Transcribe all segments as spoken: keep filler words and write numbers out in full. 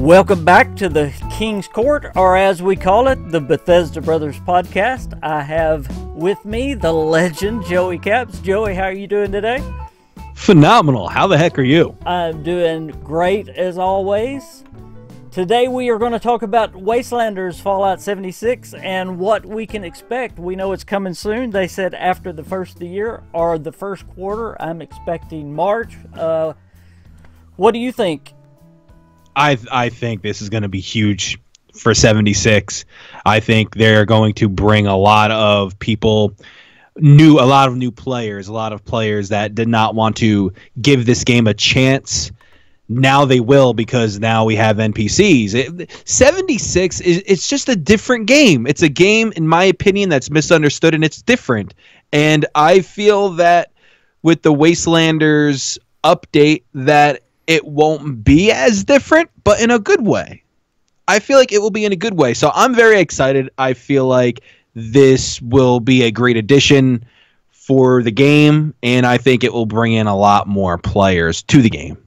Welcome back to the King's Court, or as we call it, the Bethesda Brothers Podcast. I have with me the legend, Joey Caps. Joey, how are you doing today? Phenomenal. How the heck are you? I'm doing great as always. Today we are going to talk about Wastelanders, Fallout seventy-six, and what we can expect. We know it's coming soon. They said after the first of the year, or the first quarter. I'm expecting March. Uh, what do you think? I I think this is going to be huge for seventy-six. I think they're going to bring a lot of people, new a lot of new players, a lot of players that did not want to give this game a chance. Now they will, because now we have N P Cs. It, seventy-six is it's just a different game. It's a game, in my opinion, that's misunderstood, and it's different. And I feel that with the Wastelanders update that it won't be as different, but in a good way. I feel like it will be in a good way. So I'm very excited. I feel like this will be a great addition for the game, and I think it will bring in a lot more players to the game.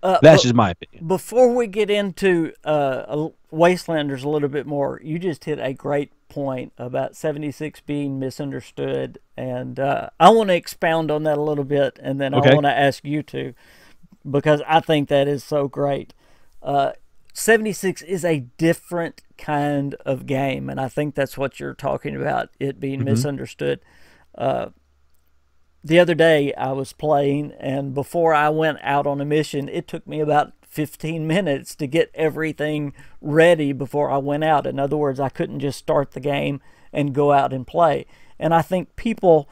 Uh, That's just my opinion. Before we get into uh, Wastelanders a little bit more, you just hit a great point about seventy-six being misunderstood, and uh, I want to expound on that a little bit, and then okay. I want to ask you to. Because I think that is so great. Uh, seventy-six is a different kind of game, and I think that's what you're talking about, it being mm-hmm. misunderstood. Uh, the other day I was playing, and before I went out on a mission, it took me about fifteen minutes to get everything ready before I went out. In other words, I couldn't just start the game and go out and play. And I think people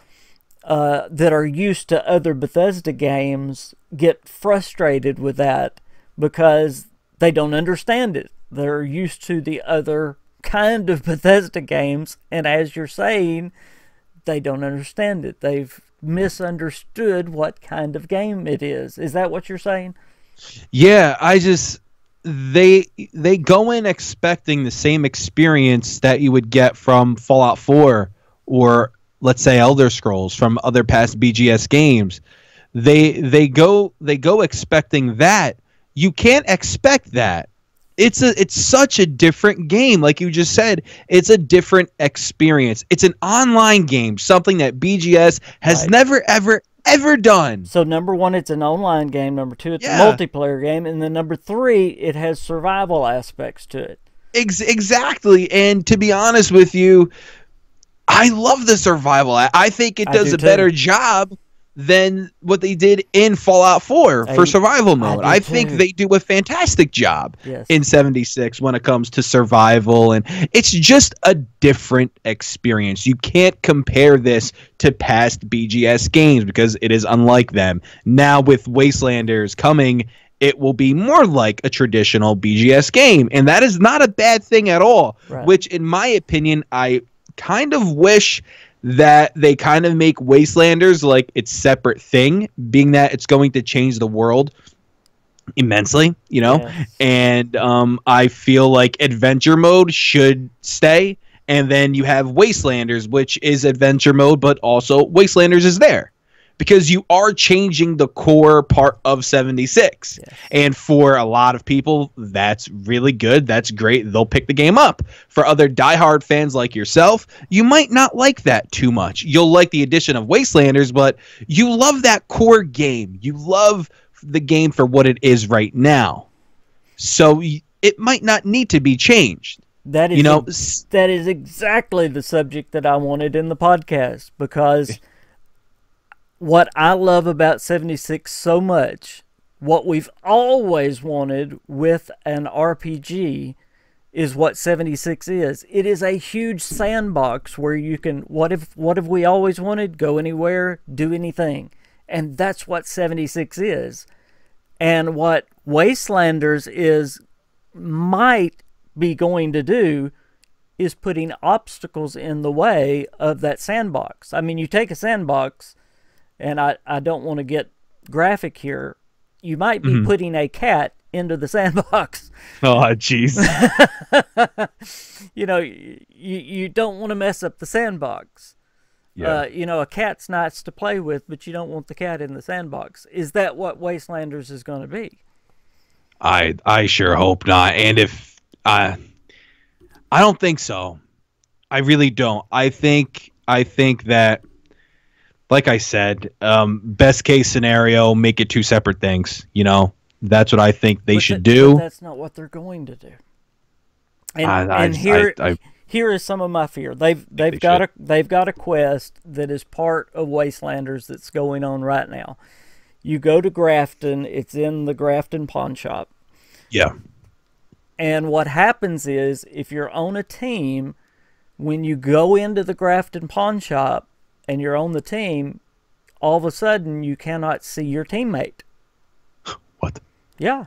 Uh, that are used to other Bethesda games get frustrated with that because they don't understand it. They're used to the other kind of Bethesda games, and as you're saying, they don't understand it. They've misunderstood what kind of game it is. Is that what you're saying? Yeah, I just... They they go in expecting the same experience that you would get from Fallout four or... let's say Elder Scrolls, from other past B G S games. They they go they go expecting that. You can't expect that. It's a it's such a different game, like you just said. It's a different experience. It's an online game, something that B G S has right. never ever ever done. So number one, it's an online game. Number two, it's yeah. a multiplayer game, and then number three, it has survival aspects to it. Ex exactly. And to be honest with you, I love the survival. I think it does a better job than what they did in Fallout four for survival mode. I think they do a fantastic job in seventy-six when it comes to survival, and it's just a different experience. You can't compare this to past B G S games because it is unlike them. Now with Wastelanders coming, it will be more like a traditional B G S game, and that is not a bad thing at all, which in my opinion, I... kind of wish that they kind of make Wastelanders like its separate thing, being that it's going to change the world immensely, you know? Yes. And um, I feel like adventure mode should stay, and then you have Wastelanders, which is adventure mode, but also Wastelanders is there. Because you are changing the core part of seventy-six. Yes. And for a lot of people, that's really good. That's great. They'll pick the game up. For other diehard fans like yourself, you might not like that too much. You'll like the addition of Wastelanders, but you love that core game. You love the game for what it is right now. So it might not need to be changed. That is, you know, that is exactly the subject that I wanted in the podcast, because... what I love about seventy-six so much, what we've always wanted with an R P G, is what seventy-six is. It is a huge sandbox where you can, what if, what have we always wanted? Go anywhere, do anything. And that's what seventy-six is. And what Wastelanders is, might be going to do, is putting obstacles in the way of that sandbox. I mean, you take a sandbox... and I, I don't want to get graphic here, you might be mm-hmm. putting a cat into the sandbox. Oh, jeez. You know, you, you don't want to mess up the sandbox. Yeah. Uh, you know, a cat's nice to play with, but you don't want the cat in the sandbox. Is that what Wastelanders is going to be? I I sure hope not. And if I, I don't think so. I really don't. I think I think that, like I said, um, best case scenario, make it two separate things. You know, that's what I think they but should that, do. But that's not what they're going to do. And, I, and I, here, I, I, here is some of my fear. They've they've they got should. a they've got a quest that is part of Wastelanders that's going on right now. You go to Grafton. It's in the Grafton Pawn Shop. Yeah. And what happens is, if you're on a team, when you go into the Grafton Pawn Shop and you're on the team, all of a sudden you cannot see your teammate. What? Yeah.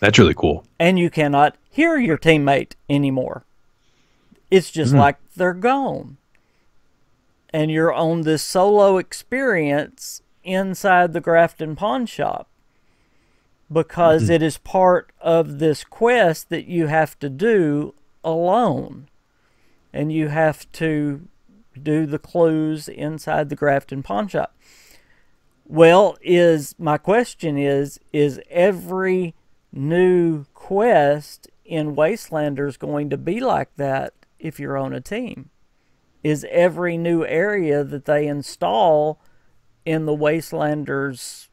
That's really cool. And you cannot hear your teammate anymore. It's just mm-hmm. like they're gone. And you're on this solo experience inside the Grafton Pawn Shop, because mm-hmm. it is part of this quest that you have to do alone. And you have to do the clues inside the Grafton Pawn Shop. Well, is my question is, is every new quest in Wastelanders going to be like that if you're on a team? Is every new area that they install in the Wastelanders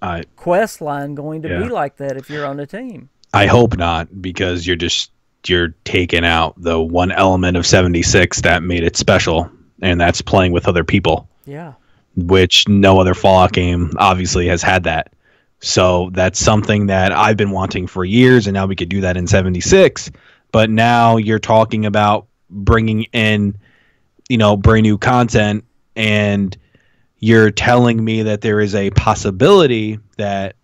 I, quest line going to yeah. be like that if you're on a team? I hope not, because you're just you're taking out the one element of seventy-six that made it special, and that's playing with other people. Yeah. Which no other Fallout game obviously has had that. So that's something that I've been wanting for years, and now we could do that in seventy-six. But now you're talking about bringing in, you know, brand new content, and you're telling me that there is a possibility that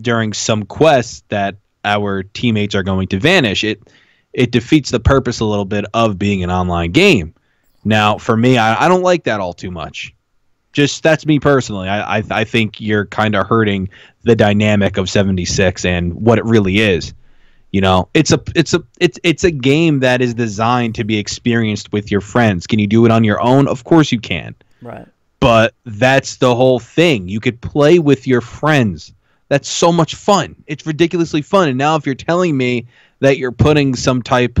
during some quests that our teammates are going to vanish. It it defeats the purpose a little bit of being an online game. Now, for me, I, I don't like that all too much. Just that's me personally. I I, I think you're kind of hurting the dynamic of seventy-six and what it really is. You know, it's a it's a it's it's a game that is designed to be experienced with your friends. Can you do it on your own? Of course you can. Right. But that's the whole thing. You could play with your friends. That's so much fun. It's ridiculously fun. And now if you're telling me that you're putting some type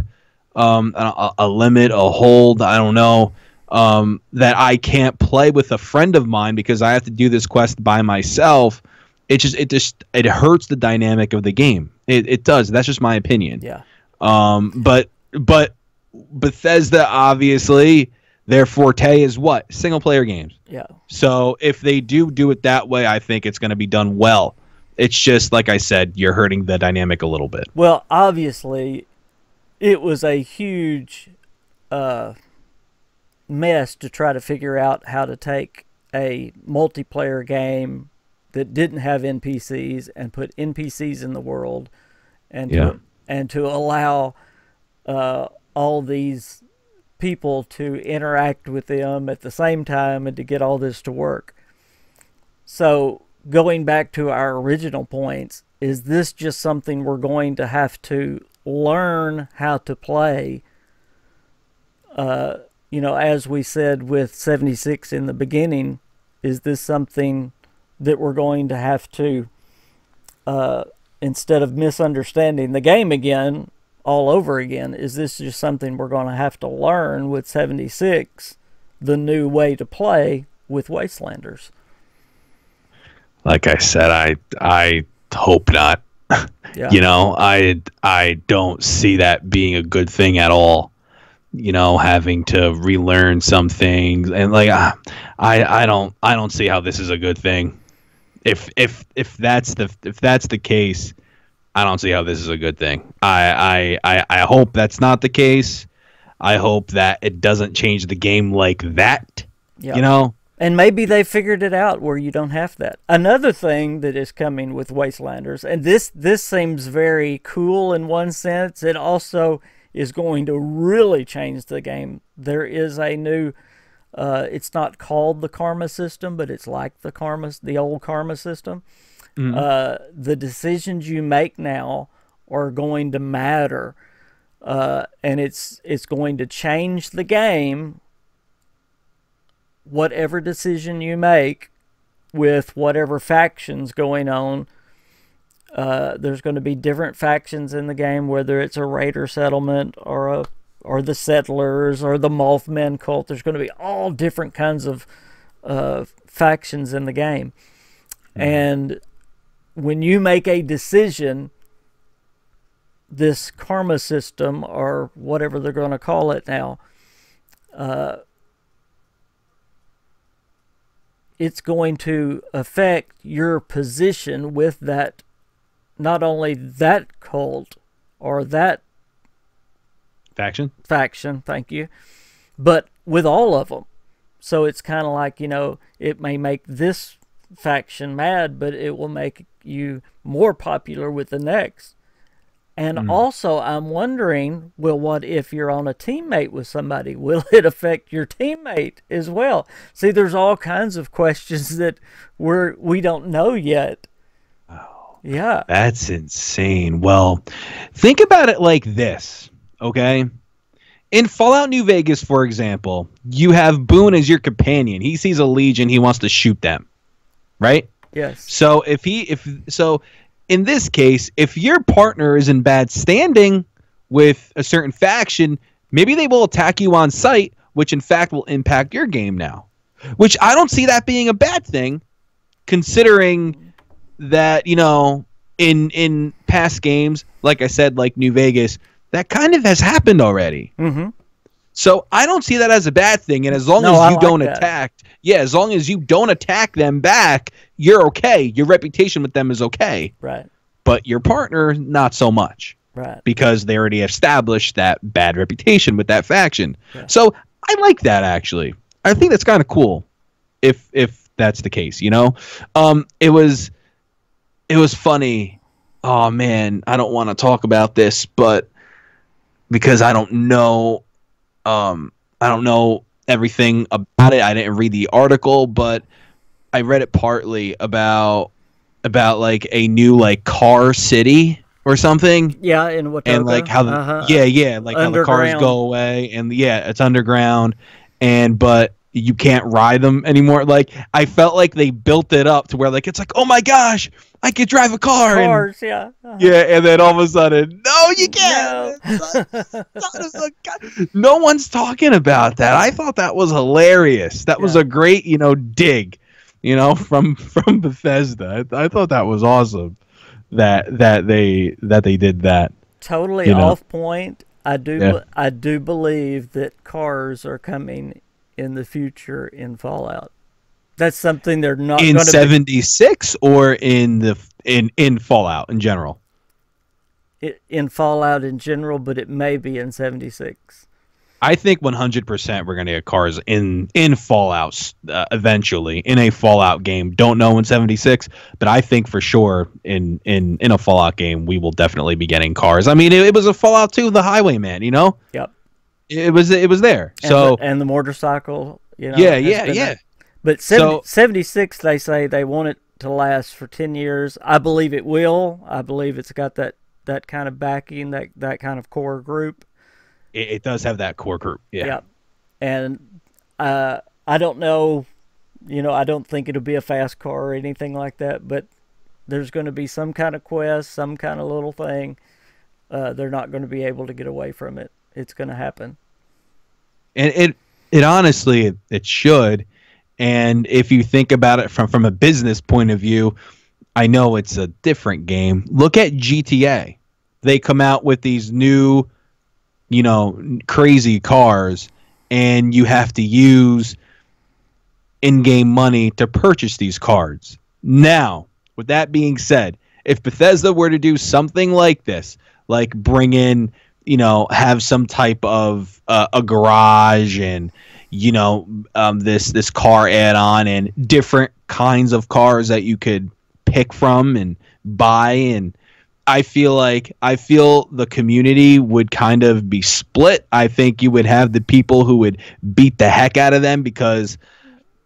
um a, a limit, a hold, I don't know, Um, that I can't play with a friend of mine because I have to do this quest by myself. It just, it just, it hurts the dynamic of the game. It, it does. That's just my opinion. Yeah. Um. But, but Bethesda, obviously, their forte is what? Single player games. Yeah. So if they do do it that way, I think it's going to be done well. It's just, like I said, you're hurting the dynamic a little bit. Well, obviously, it was a huge, uh, mess to try to figure out how to take a multiplayer game that didn't have N P Cs and put N P Cs in the world, and yeah. to, and to allow uh, all these people to interact with them at the same time and to get all this to work. So going back to our original points, is this just something we're going to have to learn how to play? Uh, You know, as we said with seventy-six in the beginning, is this something that we're going to have to, uh, instead of misunderstanding the game again, all over again, is this just something we're going to have to learn with seventy-six, the new way to play with Wastelanders? Like I said, I I hope not. Yeah. You know, I I don't see that being a good thing at all. You know, having to relearn some things, and like I, I don't, I don't see how this is a good thing. If if if that's the if that's the case, I don't see how this is a good thing. I I I hope that's not the case. I hope that it doesn't change the game like that. Yeah. You know, and maybe they figured it out where you don't have that. Another thing that is coming with Wastelanders, and this this seems very cool in one sense. It also is going to really change the game. There is a new, uh, it's not called the karma system, but it's like the karma, the old karma system. Mm-hmm. Uh, the decisions you make now are going to matter, uh, and it's it's going to change the game. Whatever decision you make with whatever factions going on. Uh, there's going to be different factions in the game, whether it's a raider settlement or a or the settlers or the Mothman cult. There's going to be all different kinds of uh, factions in the game. Mm-hmm. And when you make a decision, this karma system or whatever they're going to call it now, uh, it's going to affect your position with that, not only that cult or that faction faction thank you, but with all of them. So it's kind of like, you know, it may make this faction mad, but it will make you more popular with the next. And mm. also I'm wondering, well, what if you're on a teammate with somebody? Will it affect your teammate as well? See, there's all kinds of questions that we're we don't know yet. Oh, yeah, that's insane. Well, think about it like this, okay? In Fallout New Vegas, for example, you have Boone as your companion. He sees a Legion, he wants to shoot them, right? Yes. So if he if so. In this case, if your partner is in bad standing with a certain faction, maybe they will attack you on sight, which in fact will impact your game now. Which I don't see that being a bad thing, considering that, you know, in in past games, like I said, like New Vegas, that kind of has happened already. Mm-hmm. So I don't see that as a bad thing, and as long no, as you like don't that. attack, yeah, as long as you don't attack them back, you're okay. Your reputation with them is okay. Right. But your partner, not so much. Right. Because they already established that bad reputation with that faction. Yeah. So I like that, actually. I think that's kind of cool, if if that's the case, you know? Um, it was it was funny. Oh, man, I don't want to talk about this, but because I don't know... Um, I don't know everything about it. I didn't read the article, but I read it partly about about like a new like car city or something. Yeah, in Watoga. And like how the, uh-huh. yeah, yeah, like how the cars go away, and yeah, it's underground, and but you can't ride them anymore. Like I felt like they built it up to where like it's like, oh my gosh, I could drive a car. Cars, and, yeah. Uh-huh. Yeah, and then all of a sudden, no, you can't. No. No one's talking about that. I thought that was hilarious. That yeah. was a great, you know, dig, you know, from from Bethesda. I, I thought that was awesome that that they that they did that. Totally off know? point. I do yeah. I do believe that cars are coming in the future in Fallout. That's something they're not in seventy-six or in the in in Fallout in general. It, in Fallout in general, but it may be in seventy-six. I think one hundred percent we're going to get cars in in Fallout uh, eventually in a Fallout game. Don't know in seventy-six, but I think for sure in in in a Fallout game we will definitely be getting cars. I mean, it, it was a Fallout two, the Highway Man, you know. Yep. It was it was there. And so the, and the motorcycle, you know. Yeah, yeah, yeah. That. But seventy, so, seventy-six, they say they want it to last for ten years. I believe it will. I believe it's got that that kind of backing, that that kind of core group. It, it does have that core group. Yeah. yeah. And uh, I don't know, you know, I don't think it'll be a fast car or anything like that. But there's going to be some kind of quest, some kind of little thing. Uh, they're not going to be able to get away from it. It's going to happen. And it, it honestly, it, it should. And if you think about it from, from a business point of view, I know it's a different game. Look at G T A. They come out with these new, you know, crazy cars, and you have to use in-game money to purchase these cards. Now, with that being said, if Bethesda were to do something like this, like bring in, you know, have some type of uh, a garage and, you know, um, this this car add-on and different kinds of cars that you could pick from and buy. And I feel like I feel the community would kind of be split. I think you would have the people who would beat the heck out of them because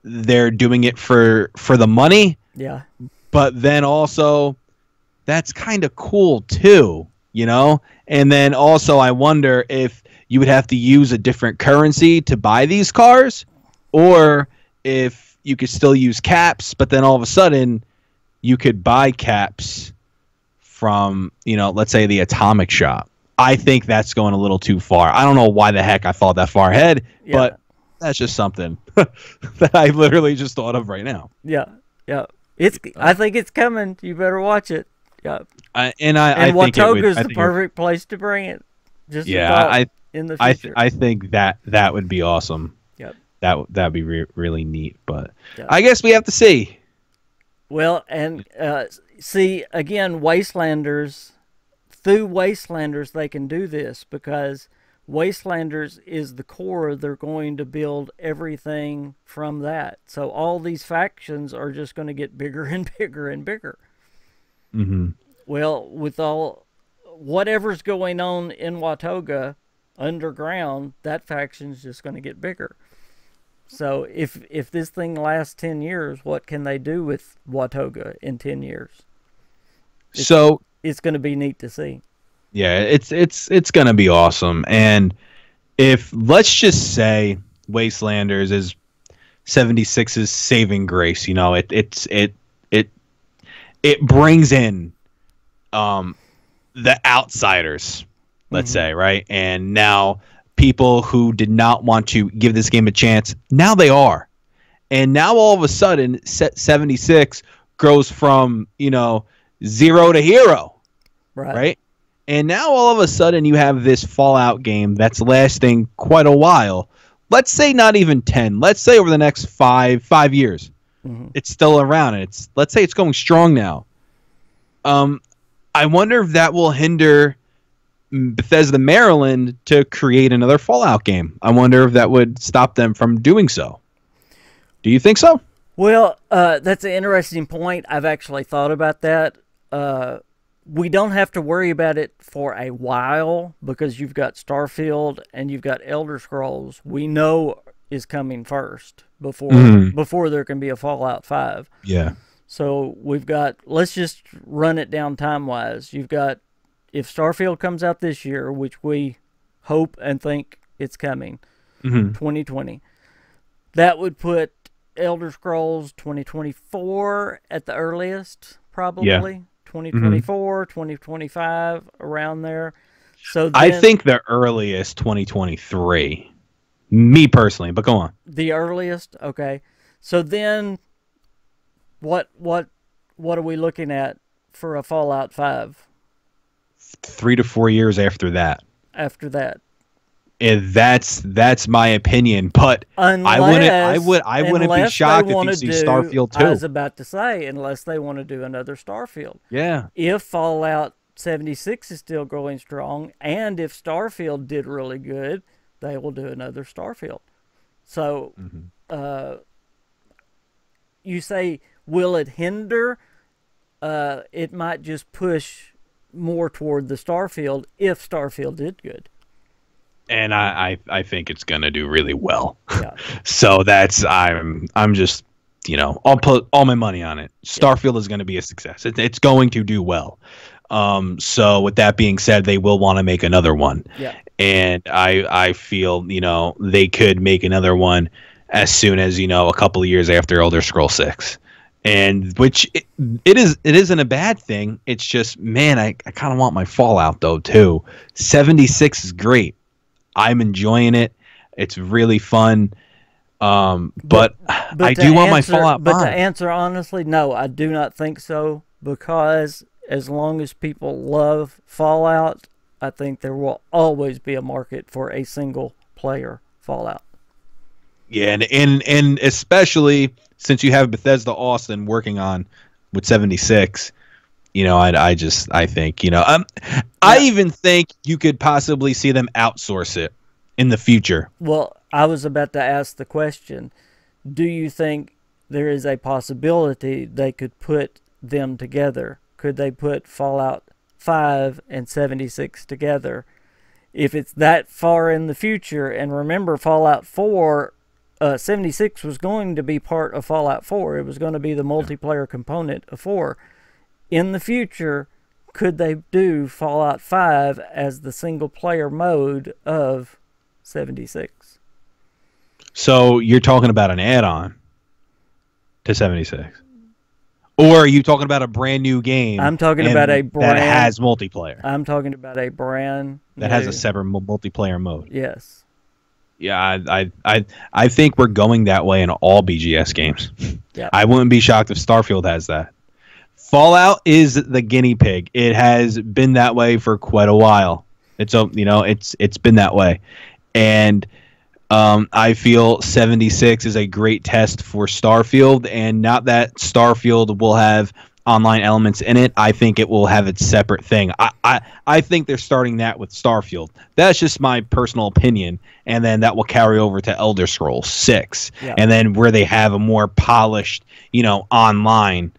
they're doing it for for the money. Yeah. But then also that's kind of cool too, you know? And then also I wonder if you would have to use a different currency to buy these cars, or if you could still use caps, but then all of a sudden you could buy caps from, you know, let's say the Atomic Shop. I think that's going a little too far. I don't know why the heck I thought that far ahead, yeah. but that's just something that I literally just thought of right now. Yeah, yeah. It's. I think it's coming. You better watch it. Yeah. I, and I. And I Watoga is the perfect place to bring it. Just yeah. I. In the future. I. I think that that would be awesome. Yep. That that'd be re really neat. But yeah. I guess we have to see. Well, and uh, see again, Wastelanders. Through Wastelanders, they can do this because Wastelanders is the core. They're going to build everything from that. So all these factions are just going to get bigger and bigger and bigger. Mm-hmm. Well, with all whatever's going on in Watoga underground, that faction's just going to get bigger. So if if this thing lasts ten years, what can they do with Watoga in ten years? It's so. It's going to be neat to see. Yeah, it's it's it's going to be awesome. And if let's just say Wastelanders is seventy-six's saving grace, you know, it it's it it it brings in um the outsiders, let's mm-hmm. say, right? And now people who did not want to give this game a chance, now they are. And now all of a sudden seventy-six grows from, you know, zero to hero, right. right? And now all of a sudden you have this Fallout game that's lasting quite a while. Let's say not even ten. Let's say over the next five five years, mm-hmm. it's still around. It's let's say it's going strong now. Um, I wonder if that will hinder Bethesda Maryland to create another Fallout game. I wonder if that would stop them from doing so. Do you think so? Well, uh, that's an interesting point. I've actually thought about that. Uh, we don't have to worry about it for a while because you've got Starfield and you've got Elder Scrolls. We know is coming first before mm. before there can be a Fallout five. Yeah. So we've got. Let's just run it down time wise. You've got if Starfield comes out this year, which we hope and think it's coming, mm-hmm. twenty twenty. That would put Elder Scrolls twenty twenty-four at the earliest, probably yeah. twenty twenty-four, mm-hmm. twenty twenty-five, around there. So then, I think the earliest twenty twenty-three, me personally, but go on. The earliest, okay. So then, what what what are we looking at for a Fallout five? Three to four years after that. After that. And that's that's my opinion, but unless, I wouldn't I would I wouldn't be shocked if you see do, Starfield two. I was about to say, unless they want to do another Starfield. Yeah. If Fallout seventy-six is still going strong, and if Starfield did really good, they will do another Starfield. So, mm-hmm. uh, you say, will it hinder? Uh, it might just push more toward the Starfield if Starfield did good. And I, I, I think it's gonna do really well. Yeah. So that's I'm I'm just you know I'll put all my money on it. Starfield yeah. is gonna be a success. It, it's going to do well. Um. So with that being said, they will want to make another one. Yeah. And I I feel you know they could make another one as soon as you know a couple of years after Elder Scrolls six. And which it, it is it isn't a bad thing. It's just man I I kind of want my Fallout though too. seventy-six is great. I'm enjoying it. It's really fun. Um, but, but, but I do want answer, my Fallout five. But to answer honestly, no, I do not think so. Because as long as people love Fallout, I think there will always be a market for a single player Fallout. Yeah, and, and, and especially since you have Bethesda Austin working on with seventy-six, you know, I, I just, I think, you know, um, yeah. I even think you could possibly see them outsource it in the future. Well, I was about to ask the question, do you think there is a possibility they could put them together? Could they put Fallout five and seventy-six together? If it's that far in the future, and remember Fallout four, uh, seventy-six was going to be part of Fallout four. It was going to be the multiplayer component of four. In the future, could they do Fallout five as the single-player mode of seventy-six? So you're talking about an add-on. to seventy-six? Or are you talking about a brand new game? I'm talking about a brand that has multiplayer. I'm talking about a brand that new. has a separate multiplayer mode. Yes. Yeah, I, I, I, I think we're going that way in all B G S games. Yep. I wouldn't be shocked if Starfield has that. Fallout is the guinea pig. It has been that way for quite a while. It's a, you know, it's it's been that way, and um, I feel seventy-six is a great test for Starfield. And not that Starfield will have online elements in it. I think it will have its separate thing. I, I, I think they're starting that with Starfield. That's just my personal opinion. And then that will carry over to Elder Scrolls six. Yeah. And then where they have a more polished, you know, online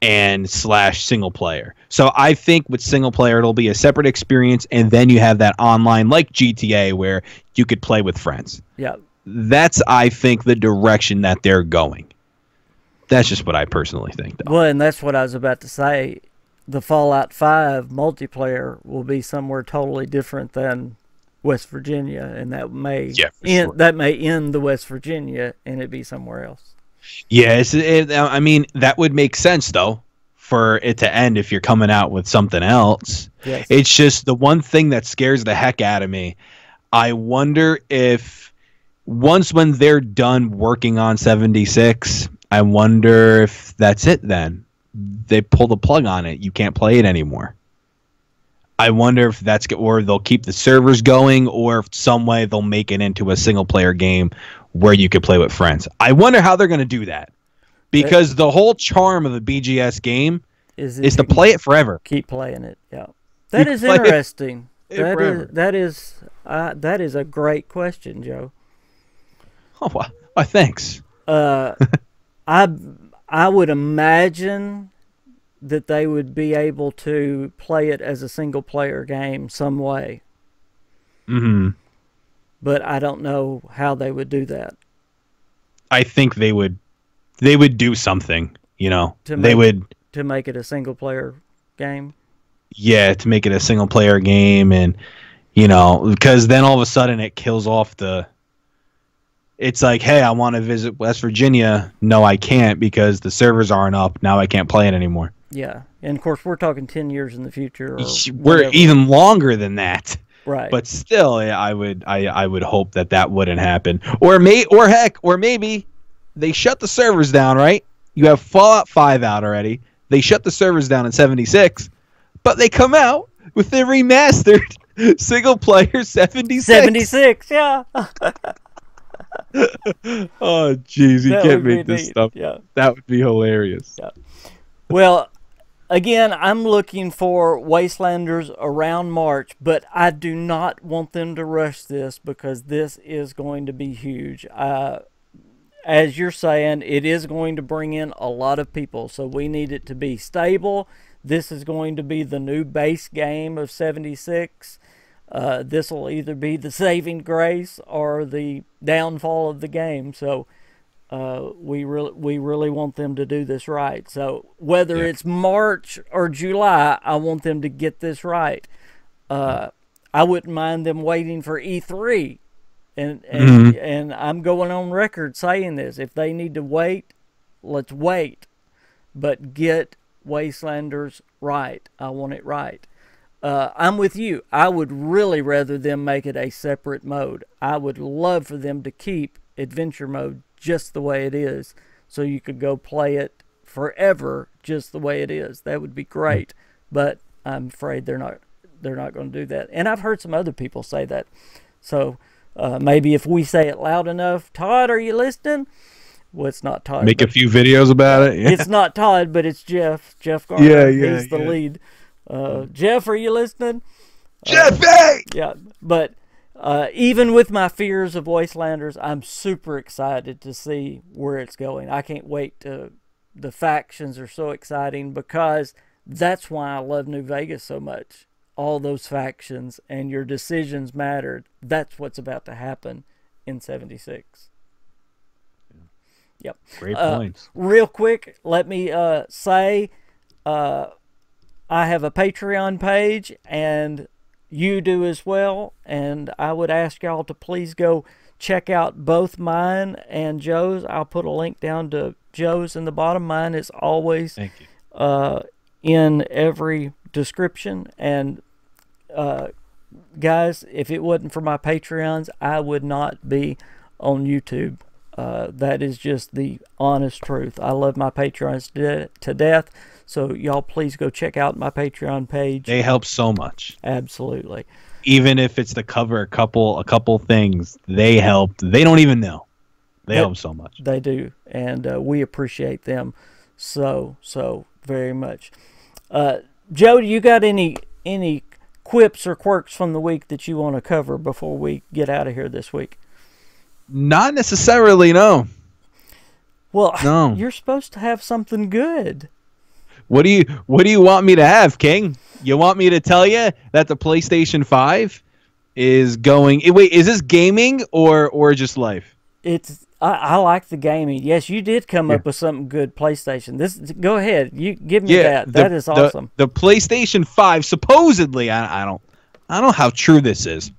and slash single player. So I think with single player, it'll be a separate experience. And then you have that online like G T A where you could play with friends. Yeah. That's, I think, the direction that they're going. That's just what I personally think, though. Well, and that's what I was about to say. The Fallout five multiplayer will be somewhere totally different than West Virginia, and that may yeah, end, sure. that may end the West Virginia, and it'd be somewhere else. Yeah, it's, it, I mean, that would make sense, though, for it to end if you're coming out with something else. Yes. It's just the one thing that scares the heck out of me. I wonder if once when they're done working on seventy-six... I wonder if that's it then. They pull the plug on it. You can't play it anymore. I wonder if that's... Or they'll keep the servers going, or if some way they'll make it into a single-player game where you could play with friends. I wonder how they're going to do that. Because it, the whole charm of a B G S game is, is to play it forever. Keep playing it, yeah. That you is interesting. It, it that, is, that, is, uh, that is a great question, Joe. Oh, why, why thanks. Uh... I, I would imagine that they would be able to play it as a single-player game some way. Mm-hmm. But I don't know how they would do that. I think they would they would do something, you know. To make, they would to make it a single-player game? Yeah, to make it a single-player game, and, you know, because then all of a sudden it kills off the... It's like, hey, I want to visit West Virginia. No, I can't because the servers aren't up. Now I can't play it anymore. Yeah. And, of course, we're talking ten years in the future. Or we're whatever. Even longer than that. Right. But still, I would I, I would hope that that wouldn't happen. Or, may, or heck, or maybe they shut the servers down, right? You have Fallout five out already. They shut the servers down in seventy-six. But they come out with their remastered single-player seventy-six. seventy-six, yeah. Oh jeez, you that can't make this neat. stuff. Yeah. That would be hilarious. Yeah. Well, again, I'm looking for Wastelanders around March, but I do not want them to rush this because this is going to be huge. Uh, as you're saying, it is going to bring in a lot of people, so we need it to be stable. This is going to be the new base game of seventy-six. Uh, this will either be the saving grace or the downfall of the game. So uh, we really we really want them to do this right. So whether yeah. it's March or July, I want them to get this right. Uh, I wouldn't mind them waiting for E three, and and, mm-hmm. and I'm going on record saying this. If they need to wait, let's wait, but get Wastelanders right. I want it right. Uh, I'm with you. I would really rather them make it a separate mode. I would love for them to keep adventure mode just the way it is, so you could go play it forever just the way it is. That would be great. But I'm afraid they're not they're not going to do that. And I've heard some other people say that. So uh, maybe if we say it loud enough, Todd, are you listening? Well, it's not Todd. Make a few videos about it. Yeah. It's not Todd, but it's Jeff. Jeff Garner. Yeah, yeah, He's the yeah. lead. Uh, Jeff, are you listening? Jeffy! Uh, yeah, but uh, even with my fears of Wastelanders, I'm super excited to see where it's going. I can't wait. To, the factions are so exciting because that's why I love New Vegas so much. All those factions and your decisions mattered. That's what's about to happen in seventy-six. Yep. Great uh, points. Real quick, let me uh, say... Uh, I have a Patreon page, and you do as well, and I would ask y'all to please go check out both mine and Joe's. I'll put a link down to Joe's in the bottom. Mine is always Thank you. Uh, in every description. And uh, guys, if it wasn't for my Patreons, I would not be on YouTube. Uh, that is just the honest truth. I love my Patreons de to death. So y'all please go check out my Patreon page. They help so much. Absolutely. Even if it's to cover a couple a couple things, they help. They don't even know. They, they help so much. They do. And uh, we appreciate them so, so very much. Uh, Joe, do you got any any quips or quirks from the week that you want to cover before we get out of here this week? Not necessarily, no. Well, no. You're supposed to have something good. What do you What do you want me to have, King? You want me to tell you that the PlayStation five is going? Wait, is this gaming or or just life? It's I, I like the gaming. Yes, you did come yeah. up with something good, PlayStation. This go ahead. You give me yeah, that. The, that is awesome. The, the PlayStation five supposedly. I I don't I don't know how true this is.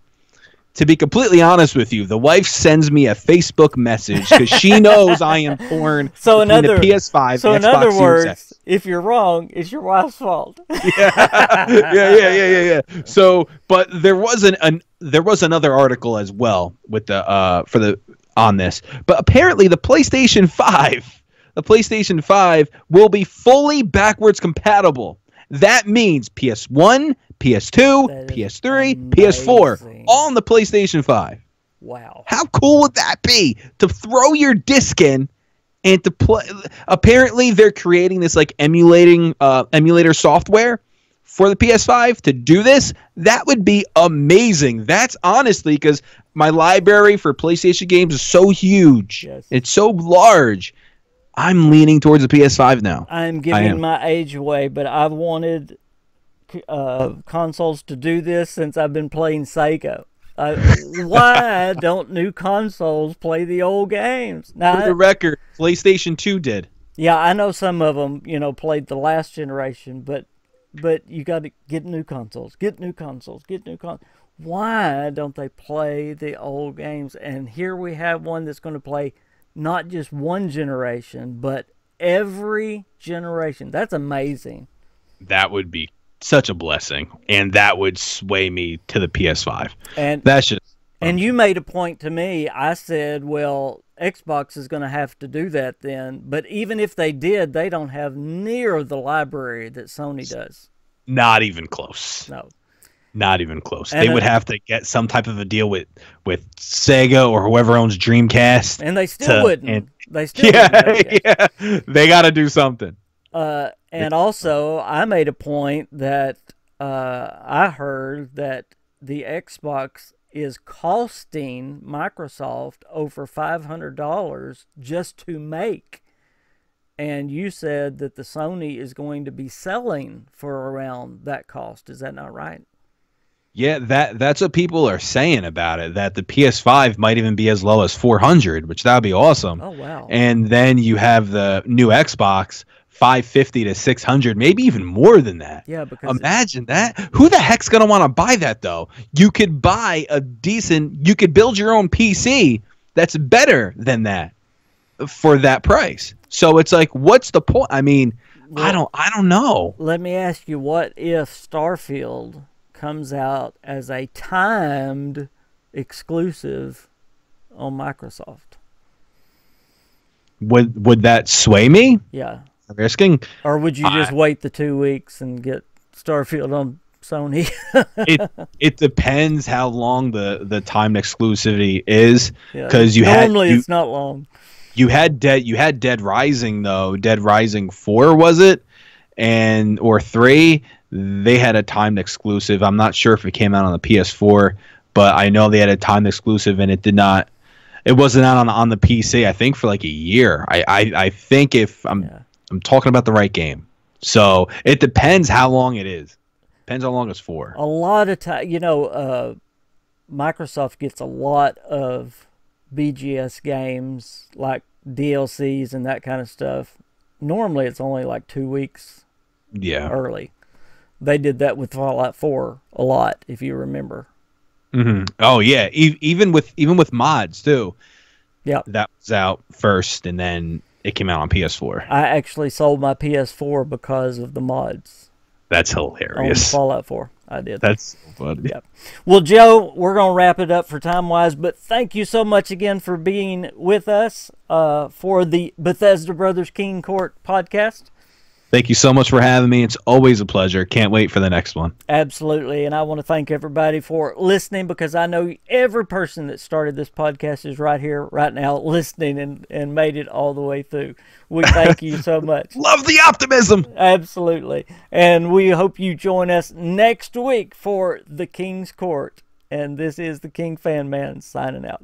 To be completely honest with you, the wife sends me a Facebook message because she knows I am torn so another, the P S five so and Xbox in other words, Series X. If you're wrong, it's your wife's fault. yeah. yeah, yeah, yeah, yeah, yeah. So, but there was an, an there was another article as well with the uh for the on this. But apparently, the PlayStation five, the PlayStation five will be fully backwards compatible. That means P S one, P S two, P S three, amazing. P S four, all on the PlayStation five. Wow. How cool would that be to throw your disc in and to play? Apparently, they're creating this like emulating uh, emulator software for the P S five to do this. That would be amazing. That's honestly because my library for PlayStation games is so huge. Yes. It's so large. I'm leaning towards the P S five now. I'm giving my age away, but I've wanted uh, consoles to do this since I've been playing Sega. Uh, why don't new consoles play the old games? Now, for the record, PlayStation two did. Yeah, I know some of them, you know, played the last generation, but but you got to get new consoles, get new consoles, get new consoles. Why don't they play the old games? And here we have one that's going to play not just one generation, but every generation. That's amazing. That would be such a blessing, and that would sway me to the P S five. And that's just and you made a point to me. I said, well, Xbox is going to have to do that then. But even if they did, they don't have near the library that Sony does. Not even close. No. Not even close. And they would have to get some type of a deal with, with Sega or whoever owns Dreamcast. And they still to, wouldn't. And, they still yeah, wouldn't. Yeah. They got to do something. Uh, and also, I made a point that uh, I heard that the Xbox is costing Microsoft over five hundred dollars just to make. And you said that the Sony is going to be selling for around that cost. Is that not right? Yeah, that that's what people are saying about it, that the P S five might even be as low as four hundred, which that would be awesome. Oh, wow. And then you have the new Xbox, five fifty to six hundred, maybe even more than that. Yeah, because imagine that. Who the heck's going to want to buy that, though? You could buy a decent – you could build your own P C that's better than that for that price. So it's like, what's the point? I mean, well, I don't, I don't know. Let me ask you, what if Starfield – comes out as a timed exclusive on Microsoft? Would would that sway me? Yeah. I'm asking. Or would you just I, wait the two weeks and get Starfield on Sony? it it depends how long the the timed exclusivity is, because yeah, you normally had, you, it's not long. You had dead you had Dead Rising though. Dead Rising four was it, and or three. They had a timed exclusive. I'm not sure if it came out on the P S four, but I know they had a timed exclusive, and it did not. It wasn't out on on the P C. I think for like a year. I I, I think if I'm yeah. I'm talking about the right game. So it depends how long it is. Depends how long it's for. A lot of time, you know, uh, Microsoft gets a lot of B G S games like D L Cs and that kind of stuff. Normally, it's only like two weeks. Yeah. Early. They did that with Fallout four a lot, if you remember. Mm-hmm. Oh yeah, e- even with even with mods too. Yeah, that was out first, and then it came out on P S four. I actually sold my P S four because of the mods. That's hilarious. On Fallout four, I did. That's so funny. Yeah. Well, Joe, we're gonna wrap it up for time wise, but thank you so much again for being with us uh, for the Bethesda Brothers King Court podcast. Thank you so much for having me. It's always a pleasure. Can't wait for the next one. Absolutely. And I want to thank everybody for listening, because I know every person that started this podcast is right here, right now, listening and, and made it all the way through. We thank you so much. Love the optimism. Absolutely. And we hope you join us next week for the King's Court. And this is the King Fan Man signing out.